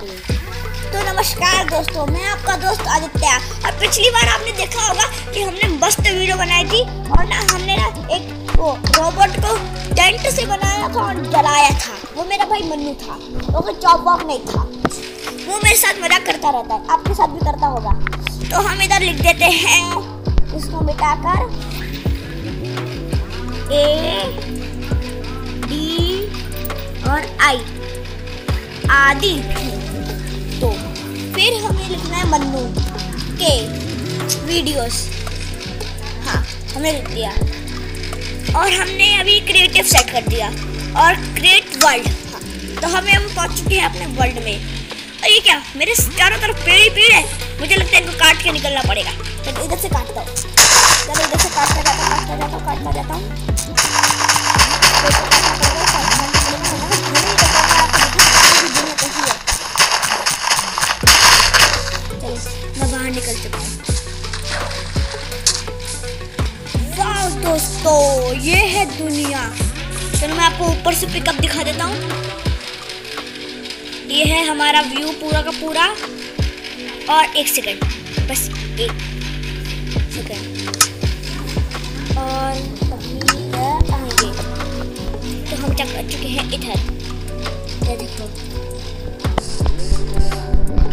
तो नमस्कार दोस्तों, मैं आपका दोस्त आदित्य। और पिछली बार आपने देखा होगा कि हमने मस्त वीडियो बनाई थी और ना हमने ना एक रोबोट को टेंट से बनाया था और जलाया था। वो मेरा भाई मन्नू था, वो चॉप वॉप नहीं था, वो मेरे साथ मजाक करता रहता है, आपके साथ भी करता होगा। तो हम इधर लिख देते हैं इसको मिटाकर A, D और I आदि। तो फिर हमें लिखना है मन्नू के वीडियोस। हाँ, हमने लिख दिया और हमने अभी क्रिएटिव सेट कर दिया और क्रिएट वर्ल्ड। हाँ, तो हम पहुँच चुके हैं अपने वर्ल्ड में। और ये क्या, मेरे चारों तरफ पेड़ ही पेड़ है। मुझे लगता है इनको काट के निकलना पड़ेगा। चलो इधर से काटता हूँ, चलो इधर से काटता जाता हूँ। वाह दोस्तों, ये है दुनिया। चलो मैं आपको ऊपर से पिकअप दिखा देता हूँ। ये है हमारा व्यू पूरा का पूरा। और एक सेकंड, बस एक सेकंड और तभी आएंगे। तो हम चक कर चुके हैं इधर, ये देखो।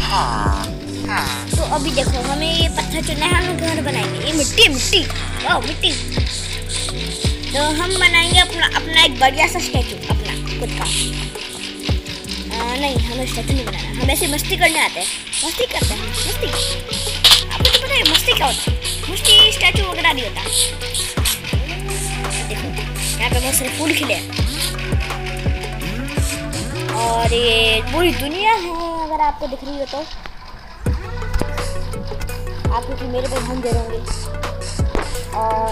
हाँ, तो अभी देखो हमें ये पत्थर चुनना है, हम घर बनाएंगे। ये मिट्टी, वाह मिट्टी। तो हम बनाएंगे अपना एक बढ़िया सा स्टैचू, अपना खुद का। नहीं, हमें स्टैचू नहीं बनाना, हम ऐसे मस्ती करने आते हैं, मस्ती करते हैं। मस्ती आपको तो पता है मस्ती क्या होती है? मस्ती स्टैचू वगैरह नहीं होता। देखो यहाँ पे बहुत सारे फूल खिले और ये पूरी दुनिया है, अगर आपको दिख रही हो तो आप क्योंकि मेरे पे ध्यान दे रहे होंगे। और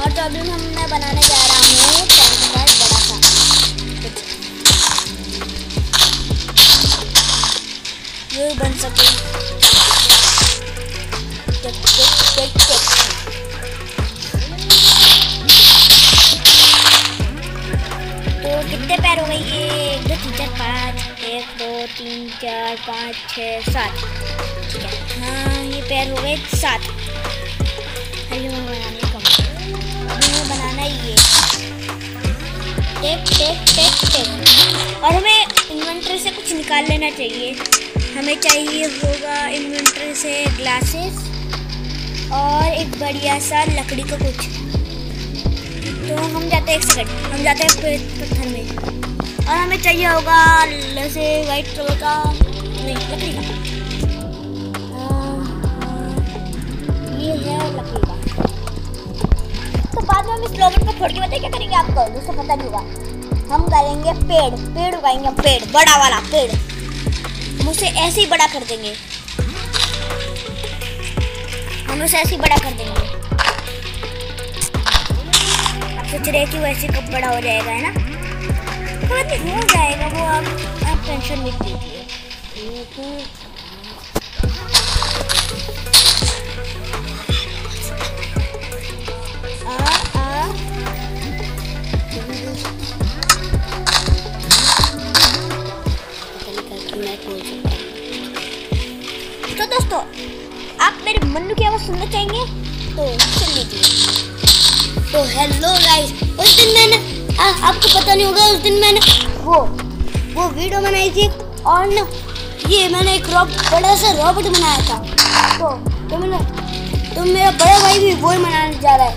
और तो अभी मैं बनाने जा रहा हूँ टेंट का बड़ा सा। ये बन सके तो कितने पैर हो गए? ये 1 2 3 4 5 1 2 3 4 5 6 7। ठीक है, हाँ ये पैर हो गए 7। अभी हमें बनाने कम, अभी हमें बनाना है ये टेप। और हमें इन्वेंट्री से कुछ निकाल लेना चाहिए। हमें चाहिए होगा इन्वेंट्री से ग्लासेस और एक बढ़िया सा लकड़ी का कुछ। तो हम जाते हैं, एक सेकंड, हम जाते हैं पत्थर में। और हमें चाहिए होगा जैसे वाइट कलर का, नहीं लकड़ी का। ये है लकड़ी का। तो बाद में हम इस रोबोट को छोड़ के बताइए क्या करेंगे, आपको जिससे पता नहीं होगा। हम करेंगे पेड़ उगाएंगे हम, पेड़ बड़ा वाला पेड़। हम उसे ऐसे ही बड़ा कर देंगे, आप सोच रहे कि वो ऐसे कब बड़ा हो जाएगा, है ना? हो जाएगा वो, आप टेंशन नहीं लीजिए। तो दोस्तों, आप मेरे मन्नू की आवाज़ सुनना चाहेंगे तो सुन लीजिए। तो हेलो गाइस, उस दिन मैंने आपको पता नहीं होगा, उस दिन मैंने वो वीडियो बनाई थी और ना ये मैंने एक बड़ा सा रोबोट बनाया था। तो मेरा बड़ा भाई भी वो ही मनाने जा रहा है।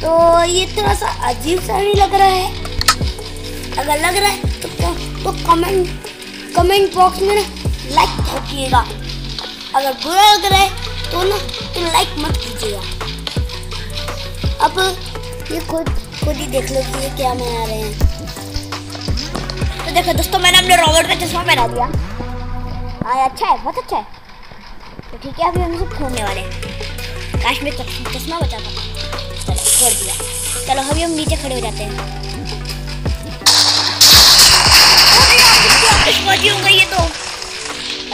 तो ये थोड़ा सा अजीब सा नहीं लग रहा है? अगर लग रहा है तो कमेंट बॉक्स में ना लाइक ठोकिएगा। अगर बुरा लग रहा है तो ना लाइक मत कीजिएगा। अब ये खुद ही देख लो कि ये क्या मना रहे हैं। तो देखो दोस्तों, मैंने अपने रॉबर्ट का चश्मा पहना दिया। हाँ अच्छा है, बहुत अच्छा है। तो ठीक है, अभी हम सब घूमने वाले हैं। काश में चश्मा बचा था, चलो छोड़ दिया। चलो अभी हम नीचे खड़े हो जाते हैं। होंगे ये तो।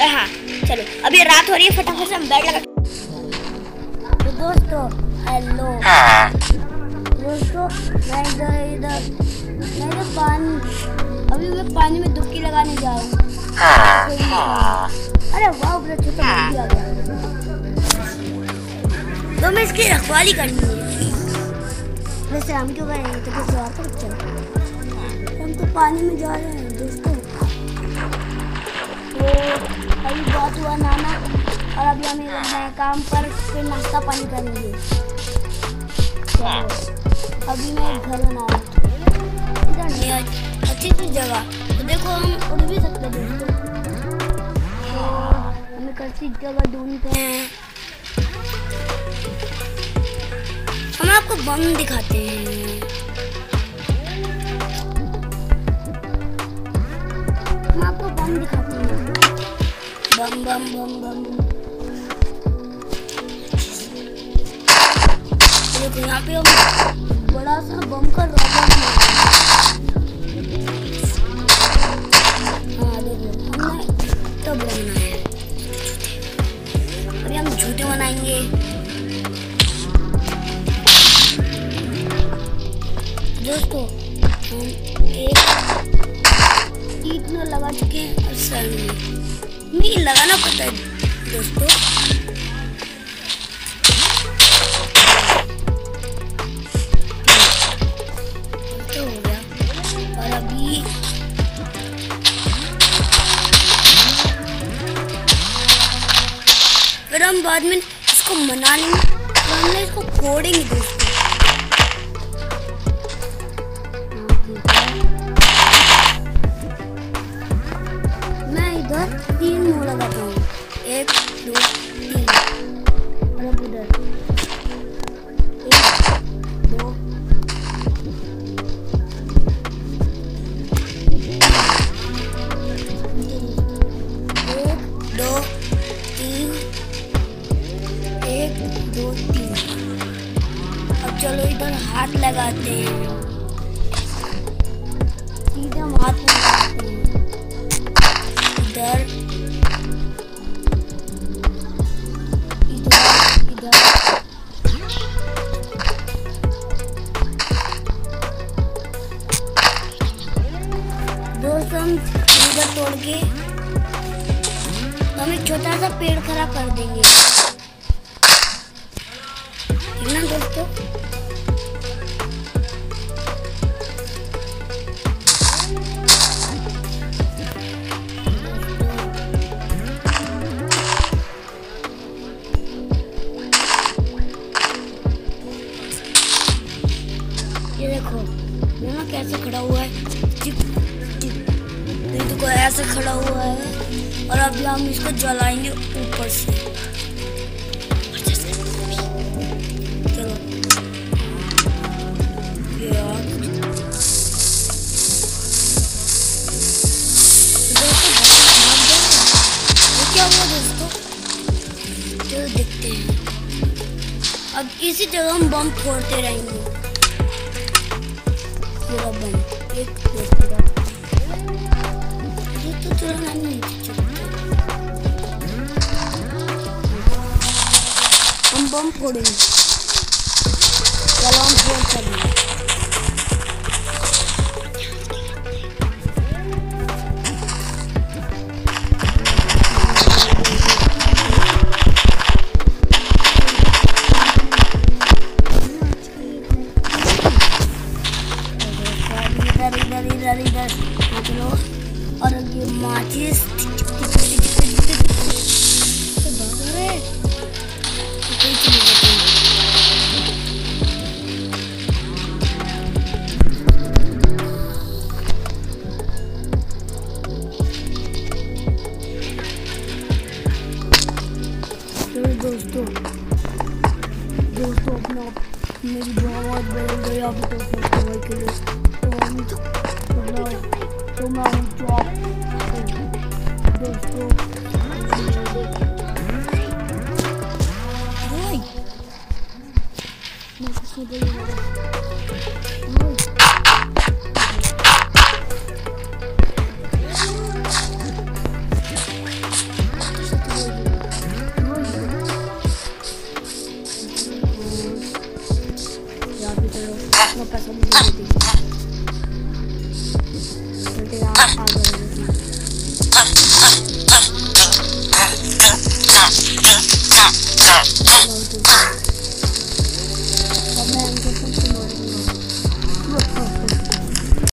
हाँ चलो, अभी रात हो रही है, फटाफट से हम बेड लगा। तो दोस्तों हेलो दोस्तों, मैं इधर पानी, अभी मैं पानी में डुबकी लगाने जा रहा हूँ। अरे वाह, छोटा आ गया तो मैं इसकी रखवाली करनी है। वैसे हम क्यों गए तो कुछ और तो चल, हम तो पानी में जा रहे हैं दोस्तों। तो अभी बहुत हुआ नाना, और अभी हमें अपना काम पर फिर नाश्ता पानी करेंगे। अभी मैं घर बना रहा हूँ, अच्छी सी जगह। तो देखो हम उड़ भी सकते हैं दोस्तों। तो हमें कैसी जगह ढूंढते हैं, हम आपको बम दिखाते हैं। हम आपको बम दिखाते हैं, बम बम बम बम। देखो यहाँ पे बड़ा सा बम का रॉकेट है। हाँ देखो, हमने तो बम बनाया है। अभी हम झूठे बनाएंगे। दोस्तों हम एक ईट में लगा चुके हैं और सर नहीं लगाना पड़ता है दोस्तों। तो हो गया, और अभी फिर हम बाद में इसको मना लेंगे, तो हम इसको फोड़ेंगे दोस्तों। तीन मोड़ लगाते हैं, 1 2 3। और अब इधर 1 2। एक दो तीन। अब चलो इधर हाथ लगाते हैं, सीधा हाथ लगाते हैं। इधर तोड़ के हम एक छोटा सा पेड़ खड़ा कर देंगे, ठीक ना दोस्तों। ये देखो ना कैसे खड़ा हुआ है, तो ऐसे खड़ा हुआ है। और अभी हम इसको जलाएंगे ऊपर से। चलो क्या हुआ दोस्तों, चलो देखते हैं। अब इसी जगह हम बम फोड़ते रहेंगे, पूरा बम एक। तो हम बम फोड़ेंगे, चलो हम फोड़ करेंगे। इधर और ये माचिस दोस्तों दोस्तों अपना मेरी बहुत बड़ी गई। आप तो मैं No pasó muy bien. No te da algo de decir. No, no, no.